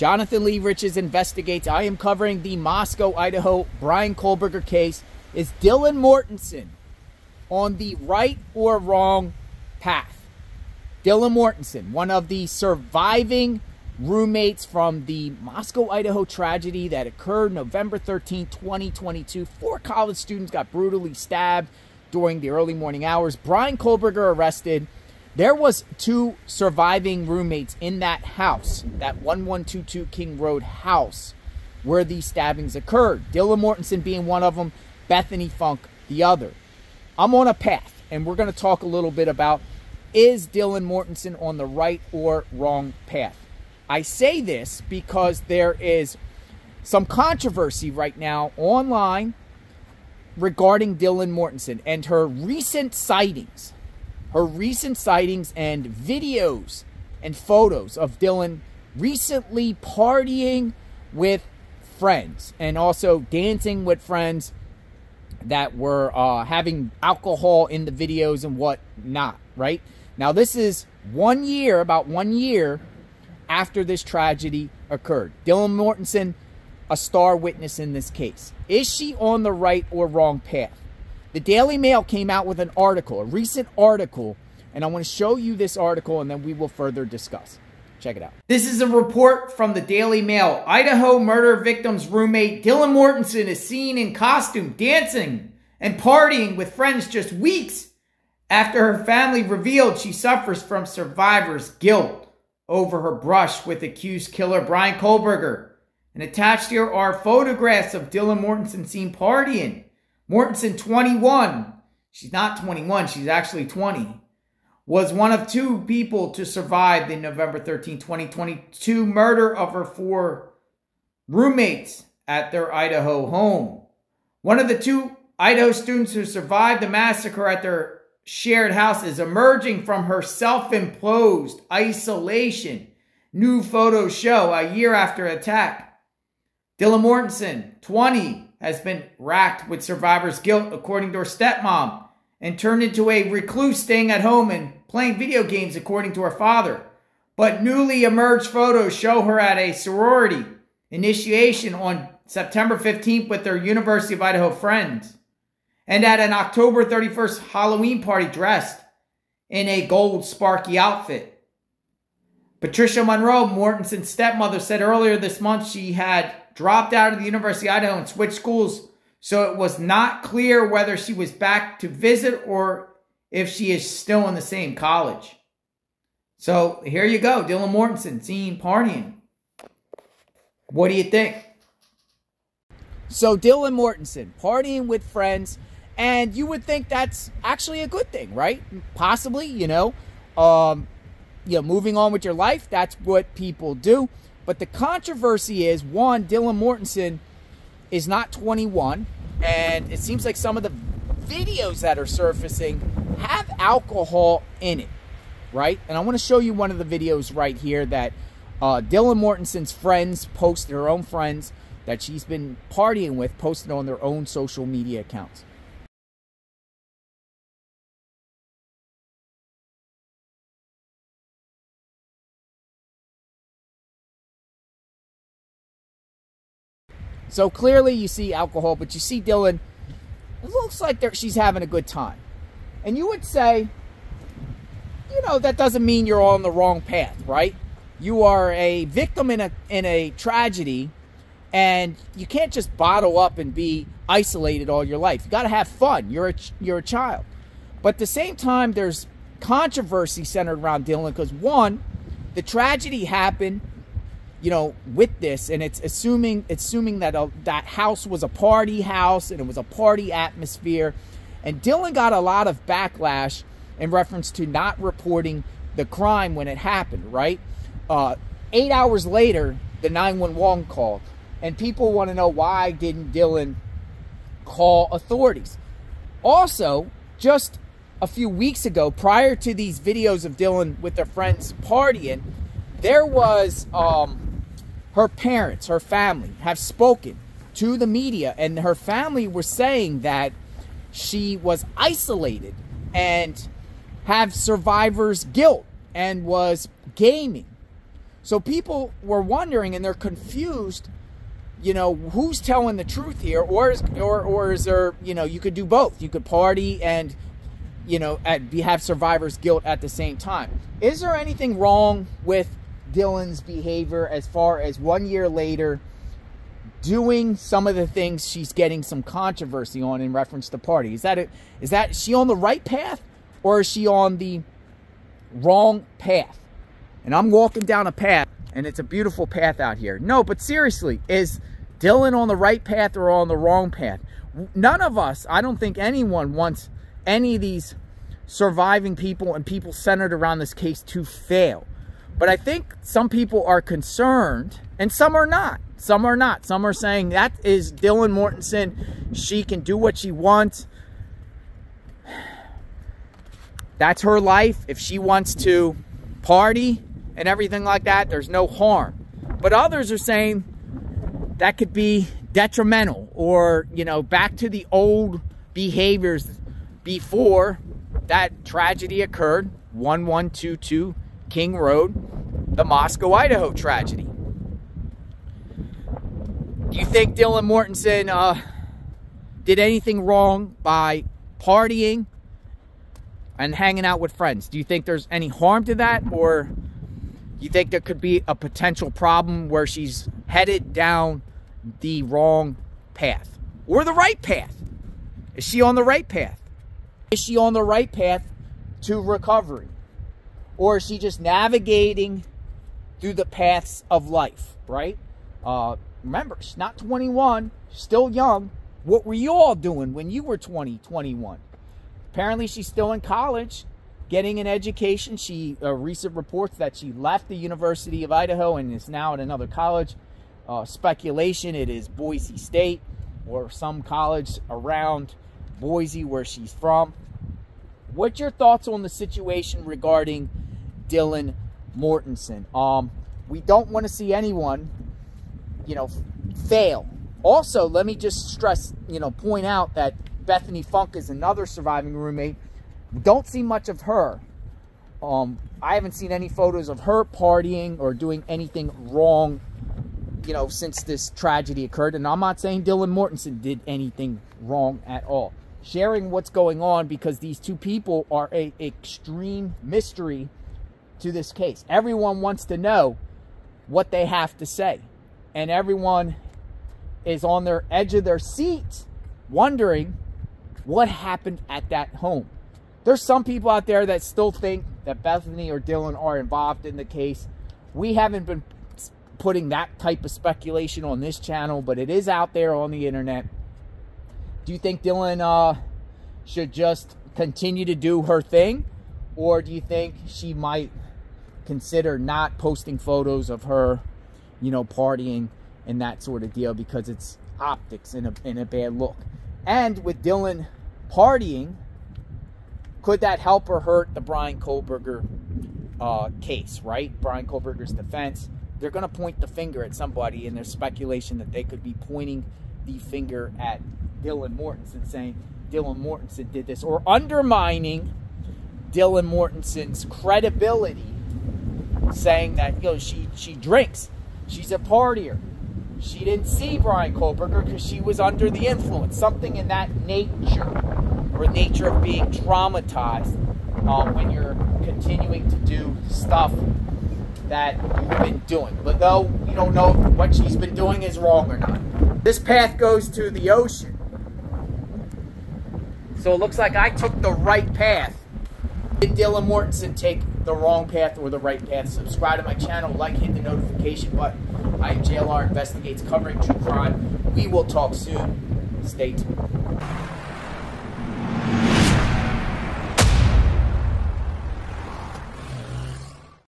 Jonathan Lee Riches Investigates. I am covering the Moscow, Idaho, Bryan Kohberger case. Is Dylan Mortensen on the right or wrong path? Dylan Mortensen, one of the surviving roommates from the Moscow, Idaho tragedy that occurred November 13, 2022. 4 college students got brutally stabbed during the early morning hours. Bryan Kohberger arrested. There was 2 surviving roommates in that house, that 1122 King Road house where these stabbings occurred. Dylan Mortensen being one of them, Bethany Funke the other. I'm on a path, and we're going to talk a little bit about, is Dylan Mortensen on the right or wrong path? I say this because there is some controversy right now online regarding Dylan Mortensen and her recent sightings. Her recent sightings and videos and photos of Dylan recently partying with friends and also dancing with friends that were having alcohol in the videos and whatnot, right? Now, this is about one year after this tragedy occurred. Dylan Mortensen, a star witness in this case. Is she on the right or wrong path? The Daily Mail came out with an article, a recent article, and I want to show you this article, and then we will further discuss. Check it out. This is a report from the Daily Mail. Idaho murder victim's roommate Dylan Mortensen is seen in costume dancing and partying with friends just weeks after her family revealed she suffers from survivor's guilt over her brush with accused killer Bryan Kohberger. And attached here are photographs of Dylan Mortensen seen partying. Mortensen, 21, she's not 21, she's actually 20, was one of 2 people to survive the November 13, 2022 murder of her 4 roommates at their Idaho home. One of the 2 Idaho students who survived the massacre at their shared house is emerging from her self-imposed isolation. New photos show a year after attack. Dylan Mortensen, 20, has been racked with survivor's guilt, according to her stepmom, and turned into a recluse staying at home and playing video games, according to her father. But newly emerged photos show her at a sorority initiation on September 15th with her University of Idaho friends, and at an October 31st Halloween party dressed in a gold Sparky outfit. Patricia Monroe, Mortensen's stepmother, said earlier this month she had dropped out of the University of Idaho and switched schools, so it was not clear whether she was back to visit or if she is still in the same college. So here you go, Dylan Mortensen seen partying. What do you think? So Dylan Mortensen partying with friends, and you would think that's actually a good thing, right? Possibly, you know, moving on with your life, that's what people do. But the controversy is, one, Dylan Mortensen is not 21, and it seems like some of the videos that are surfacing have alcohol in it, right? And I want to show you one of the videos right here that Dylan Mortensen's friends posted, her own friends that she's been partying with, posted on their own social media accounts. So clearly you see alcohol, but you see Dylan, it looks like she's having a good time. And you would say, you know, that doesn't mean you're on the wrong path, right? You are a victim in a tragedy, and you can't just bottle up and be isolated all your life. You got to have fun. You're a child. But at the same time, there's controversy centered around Dylan because, one, the tragedy happened, you know, with this, and it's assuming that that house was a party house and it was a party atmosphere. And Dylan got a lot of backlash in reference to not reporting the crime when it happened, right? 8 hours later, the 911 call, and people want to know, why didn't Dylan call authorities? Also, just a few weeks ago, prior to these videos of Dylan with their friends partying, there was her parents, her family, have spoken to the media, and her family were saying that she was isolated and have survivor's guilt and was gaming. So people were wondering, and they're confused, you know, who's telling the truth here, or is there, you know, you could do both. You could party and, you know, have survivor's guilt at the same time. Is there anything wrong with Dylan's behavior as far as 1 year later doing some of the things she's getting some controversy on in reference to party? Is she on the right path, or is she on the wrong path? And I'm walking down a path, and it's a beautiful path out here. No, but seriously, is Dylan on the right path or on the wrong path? None of us, I don't think anyone wants any of these surviving people and people centered around this case to fail. But I think some people are concerned, and some are not. Some are not. Some are saying, that is Dylan Mortensen. She can do what she wants. That's her life. If she wants to party and everything like that, there's no harm. But others are saying that could be detrimental, or, you know, back to the old behaviors before that tragedy occurred, 1122 King Road, the Moscow, Idaho tragedy. Do you think Dylan Mortensen did anything wrong by partying and hanging out with friends? Do you think there's any harm to that, or do you think there could be a potential problem where she's headed down the wrong path or the right path? Is she on the right path? Is she on the right path to recovery? Or is she just navigating through the paths of life, right? Remember, she's not 21, she's still young. What were you all doing when you were 20, 21? Apparently, she's still in college, getting an education. She recent reports that she left the University of Idaho and is now at another college. Speculation, it is Boise State or some college around Boise where she's from. What's your thoughts on the situation regarding Dylan Mortensen? We don't want to see anyone, you know, fail. Also, let me just stress, you know, point out that Bethany Funke is another surviving roommate. Don't see much of her. I haven't seen any photos of her partying or doing anything wrong, you know, since this tragedy occurred. And I'm not saying Dylan Mortensen did anything wrong at all. Sharing what's going on, because these two people are an extreme mystery to this case. Everyone wants to know what they have to say. And everyone is on their edge of their seat wondering what happened at that home. There's some people out there that still think that Bethany or Dylan are involved in the case. We haven't been putting that type of speculation on this channel, but it is out there on the internet. Do you think Dylan should just continue to do her thing? Or do you think she might consider not posting photos of her, you know, partying and that sort of deal, because it's optics in a bad look? And with Dylan partying, could that help or hurt the Bryan Kohberger case, right? Bryan Kohberger's defense. They're going to point the finger at somebody, and there's speculation that they could be pointing the finger at Dylan Mortensen, saying Dylan Mortensen did this, or undermining Dylan Mortensen's credibility, saying that, you know, she drinks, she's a partier, she didn't see Bryan Kohberger because she was under the influence. Something in that nature, or nature of being traumatized when you're continuing to do stuff that you've been doing. But though we don't know if what she's been doing is wrong or not. This path goes to the ocean. So it looks like I took the right path. Did Dylan Mortensen take the wrong path or the right path? Subscribe to my channel, like, hit the notification button. I am JLR Investigates, covering true crime. We will talk soon. Stay tuned.